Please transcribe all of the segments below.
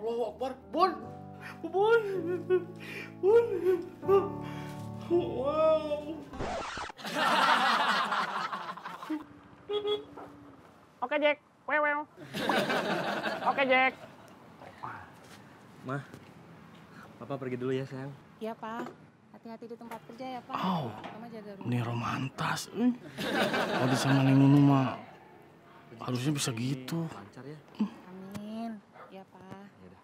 Allahu Akbar. Bun. Bun. Bun. Wow. Oke, Jack. Wew. Oke, Jack. Ma, Papa pergi dulu ya, sayang. Iya, Pak. Hati-hati di tempat kerja ya, Pak. Oh, ini romantas. Kalau disama Neng Nunu mah harusnya bisa gitu. Lancar ya. Amin. Iya, Pak. Ya udah.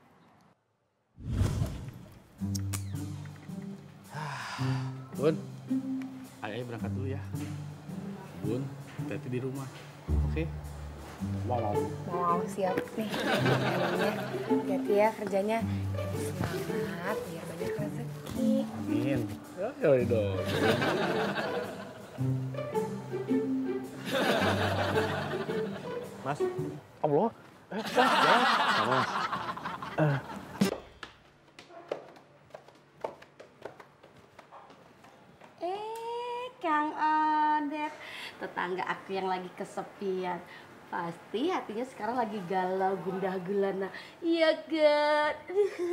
Bun, ayah berangkat dulu ya. Bun, hati-hati di rumah. Oke? Okay? Wow, siap nih. Hati-hati ya kerjanya. Semangat, biar banyak rezeki. Amin. Yoi dong. Mas, Allah. Mas. Kang Odep, tetangga aku yang lagi kesepian. Pasti hatinya sekarang lagi galau, gundah gulana. Iya, God.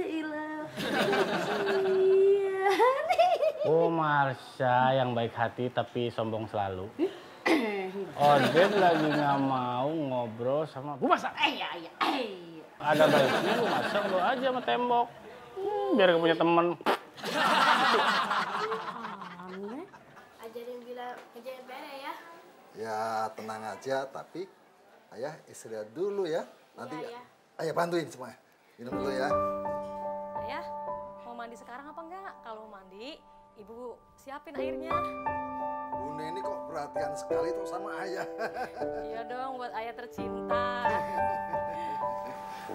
Ilah. Oh, Marsha yang baik hati tapi sombong selalu. Odep lagi nggak mau ngobrol sama Bu Marsha. Ada baiknya Bu Marsha ngobrol aja sama tembok. Biar gak punya temen. Ajarin bila kerjain pere ya. Ya, tenang aja tapi... Ayah istirahat dulu ya, nanti ya, ayah bantuin semuanya. Minum dulu ya. Ayah, mau mandi sekarang apa enggak? Kalau mandi, ibu siapin airnya. Bu Neni kok perhatian sekali terus sama ayah. Iya dong, buat ayah tercinta.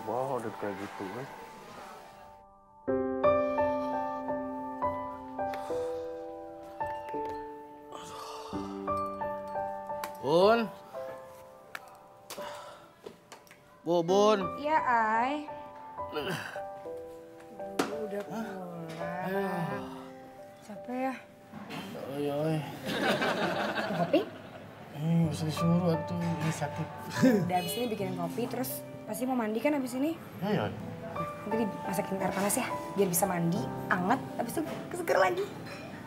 Wow, udah kayak gitu kan. Bun. Bun. Iya, Ay. Udah pulang. Capek ya? Oi. Kopi? Harus disuruh tuh inisiatif. Udah abis ini bikinin kopi, terus pasti mau mandi kan abis ini? Iya. Nanti dimasakin air panas ya, biar bisa mandi, anget, abis itu keseger lagi.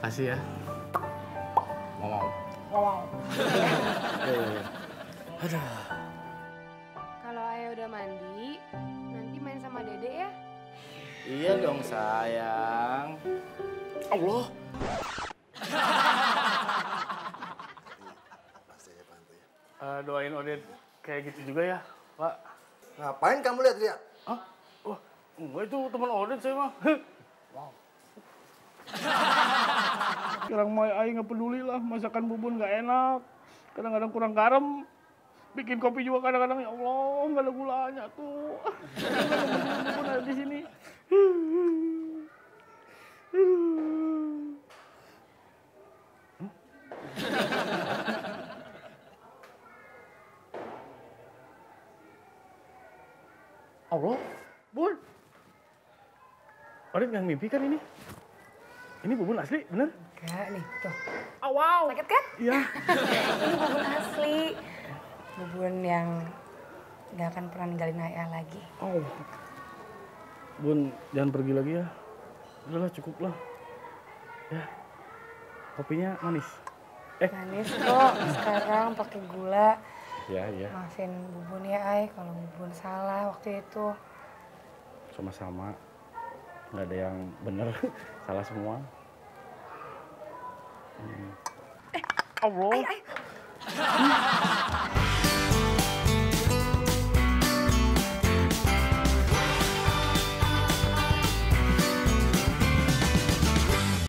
Kasih ya. Ngomong. Ngomong. Iya. Aduh. Udah mandi, nanti main sama Dede ya? Iya dong sayang. Allah. Doain Odep kayak gitu juga ya, Pak. Ngapain kamu lihat-lihat? Hah? Wah, enggak itu teman Odep saya mah. Wow. Sekarang Mai Ai nggak peduli lah, masakan bubun nggak enak, kadang-kadang kurang garam. Bikin kopi juga kadang-kadang, ya Allah, nggak ada gulanya tuh. Bubun ada di sini. Allah, Bun. Odep yang mimpi kan ini? Ini bubun asli, bener? Enggak, nih, tuh. Oh, wow. Sakit kan? Iya. Ini bubun asli. Bun yang gak akan pernah ninggalin ayah lagi. Oh, Bun jangan pergi lagi ya. Udahlah cukuplah. Ya, kopinya manis. Manis kok. Sekarang pakai gula. Iya. Maafin Bubun ya, Ay, kalau Bubun salah waktu itu. Sama-sama. Gak ada yang bener, salah semua. Allah. Ay.